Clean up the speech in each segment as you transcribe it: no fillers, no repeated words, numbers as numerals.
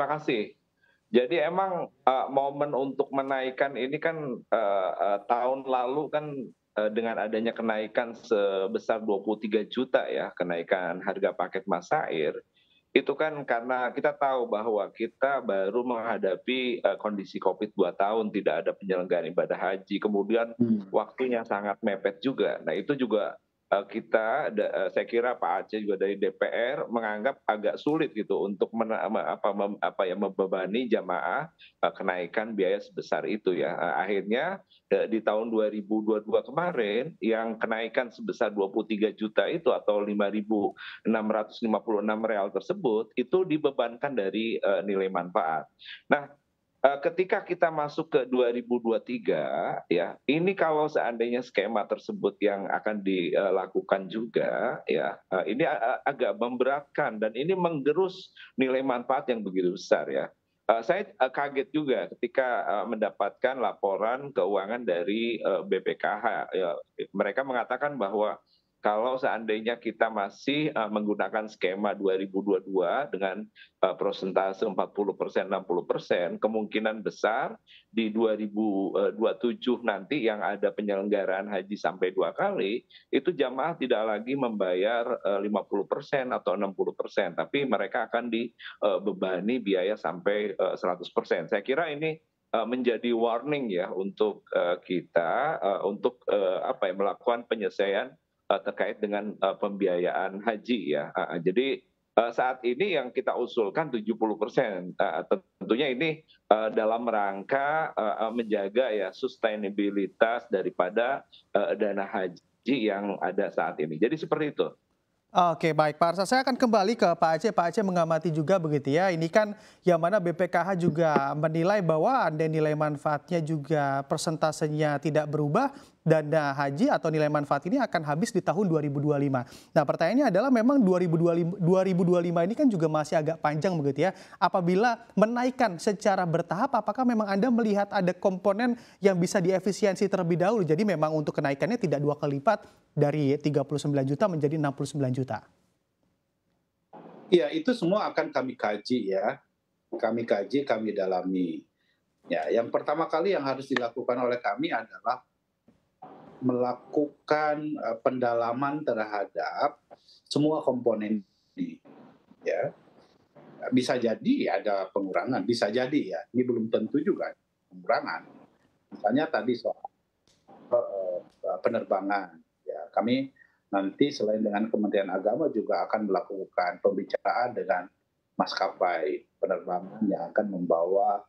terima kasih. Jadi emang momen untuk menaikkan ini kan tahun lalu kan dengan adanya kenaikan sebesar 23 juta ya, kenaikan harga paket Masair, itu kan karena kita tahu bahwa kita baru menghadapi kondisi COVID 2 tahun, tidak ada penyelenggaraan ibadah haji, kemudian waktunya sangat mepet juga. Nah itu juga kita, saya kira Pak Aceh juga dari DPR menganggap agak sulit gitu untuk membebani jamaah kenaikan biaya sebesar itu ya. Akhirnya di tahun 2022 kemarin yang kenaikan sebesar 23 juta itu atau 5.656 real tersebut itu dibebankan dari nilai manfaat. Nah, ketika kita masuk ke 2023 ya, ini kalau seandainya skema tersebut yang akan dilakukan juga ya, ini agak memberatkan dan ini menggerus nilai manfaat yang begitu besar ya. Saya kaget juga ketika mendapatkan laporan keuangan dari BPKH. Mereka mengatakan bahwa kalau seandainya kita masih menggunakan skema 2022 dengan persentase 40%, 60%, kemungkinan besar di 2027 nanti yang ada penyelenggaraan haji sampai 2 kali, itu jamaah tidak lagi membayar 50% atau 60%, tapi mereka akan dibebani biaya sampai 100%. Saya kira ini menjadi warning ya untuk kita, untuk melakukan penyelesaian terkait dengan pembiayaan haji ya. Jadi saat ini yang kita usulkan 70%. Tentunya ini dalam rangka menjaga ya sustainabilitas daripada dana haji yang ada saat ini. Jadi seperti itu. Oke, baik Pak Arsa, saya akan kembali ke Pak Aceh. Pak Aceh mengamati juga begitu ya, ini kan yang mana BPKH juga menilai bahwa ada nilai manfaatnya juga persentasenya tidak berubah, dana haji atau nilai manfaat ini akan habis di tahun 2025. Nah pertanyaannya adalah memang 2025 ini kan juga masih agak panjang begitu ya, apabila menaikkan secara bertahap apakah memang Anda melihat ada komponen yang bisa diefisiensi terlebih dahulu, jadi memang untuk kenaikannya tidak 2 kali lipat dari 39 juta menjadi 69 juta. Ya, itu semua akan kami kaji ya. Kami kaji, kami dalami. Ya, yang pertama kali yang harus dilakukan oleh kami adalah melakukan pendalaman terhadap semua komponen ini. Ya. Bisa jadi ada pengurangan, bisa jadi ya. Ini belum tentu juga pengurangan. Misalnya tadi soal penerbangan ya. Kami nanti selain dengan Kementerian Agama juga akan melakukan pembicaraan dengan maskapai penerbangan yang akan membawa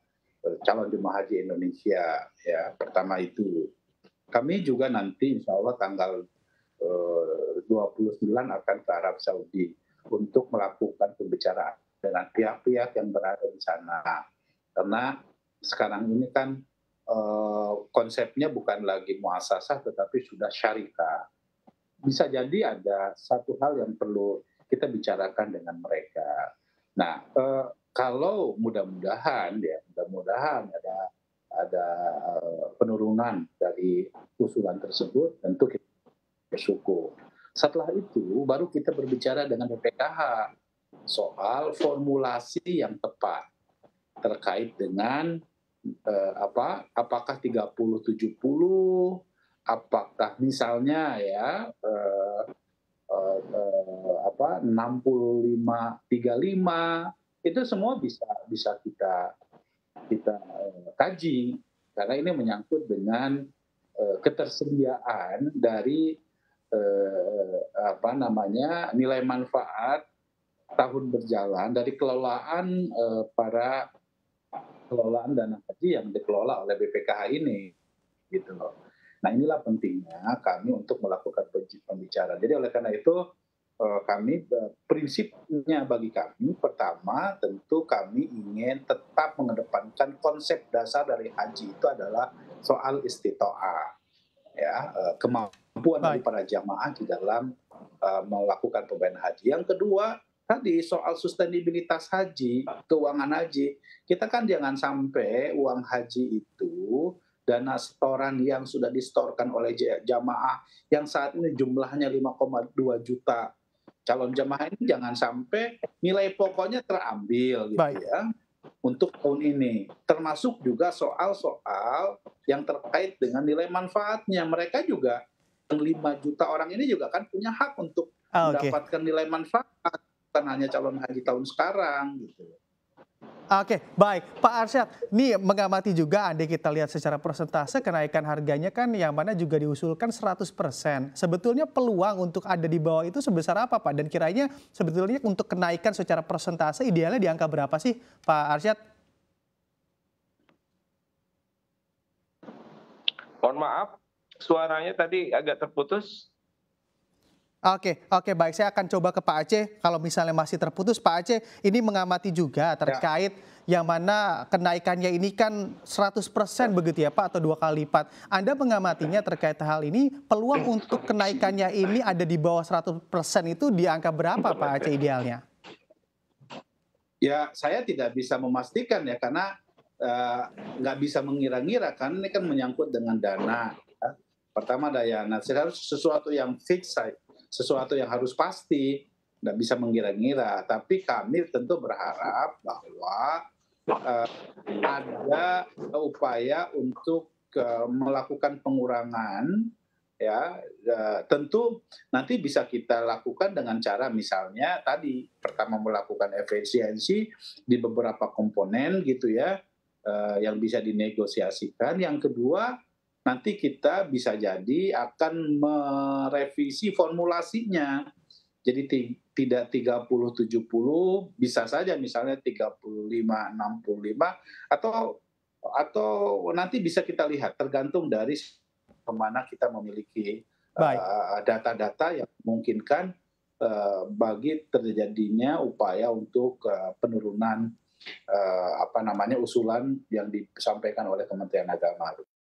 calon jemaah haji Indonesia. Ya, pertama itu. Kami juga nanti insya Allah tanggal 29 akan ke Arab Saudi untuk melakukan pembicaraan dengan pihak-pihak yang berada di sana. Karena sekarang ini kan konsepnya bukan lagi muasasah tetapi sudah syarikat. Bisa jadi ada satu hal yang perlu kita bicarakan dengan mereka. Nah, kalau mudah-mudahan ya, ada penurunan dari usulan tersebut, tentu kita bersyukur. Setelah itu baru kita berbicara dengan BPKH soal formulasi yang tepat terkait dengan apakah 30-70. Apakah misalnya ya 65-35, itu semua bisa kita kaji karena ini menyangkut dengan ketersediaan dari nilai manfaat tahun berjalan dari kelolaan para kelolaan dana haji yang dikelola oleh BPKH ini gitu loh. Nah inilah pentingnya kami untuk melakukan pembicaraan. Jadi oleh karena itu kami, prinsipnya bagi kami, pertama tentu kami ingin tetap mengedepankan konsep dasar dari haji itu adalah soal istitoah. Ya, kemampuan dari para jamaah di dalam melakukan pembayaran haji. Yang kedua tadi soal sustainabilitas haji, keuangan haji. Kita kan jangan sampai uang haji itu dana setoran yang sudah distorkan oleh jamaah yang saat ini jumlahnya 5,2 juta calon jamaah ini jangan sampai nilai pokoknya terambil gitu ya. untuk tahun ini. Termasuk juga soal-soal yang terkait dengan nilai manfaatnya. Mereka juga, 5 juta orang ini juga kan punya hak untuk mendapatkan nilai manfaat. Bukan hanya calon haji tahun sekarang gitu. Oke, baik Pak Arsyad. Nih mengamati juga andai kita lihat secara persentase kenaikan harganya kan yang mana juga diusulkan 100%. Sebetulnya peluang untuk ada di bawah itu sebesar apa Pak? Dan kiranya sebetulnya untuk kenaikan secara persentase idealnya di angka berapa sih Pak Arsyad? Mohon maaf, suaranya tadi agak terputus. Oke, baik. Saya akan coba ke Pak Aceh. Kalau misalnya masih terputus, Pak Aceh ini mengamati juga terkait yang mana kenaikannya ini kan 100% begitu ya Pak, atau 2 kali lipat. Anda mengamatinya terkait hal ini, peluang untuk kenaikannya ini ada di bawah 100% itu di angka berapa Pak Aceh idealnya? Ya, saya tidak bisa memastikan ya, karena nggak bisa mengira-ngira kan, ini kan menyangkut dengan dana. Pertama dana, sesuatu yang fix saya. Sesuatu yang harus pasti, nggak bisa mengira-ngira. Tapi kami tentu berharap bahwa ada upaya untuk melakukan pengurangan, ya tentu nanti bisa kita lakukan dengan cara misalnya tadi pertama melakukan efisiensi di beberapa komponen gitu ya, yang bisa dinegosiasikan. Yang kedua, nanti kita bisa jadi akan merevisi formulasinya. Jadi tidak 30-70, bisa saja misalnya 35-65 atau nanti bisa kita lihat tergantung dari kemana kita memiliki data-data yang memungkinkan bagi terjadinya upaya untuk penurunan usulan yang disampaikan oleh Kementerian Agama.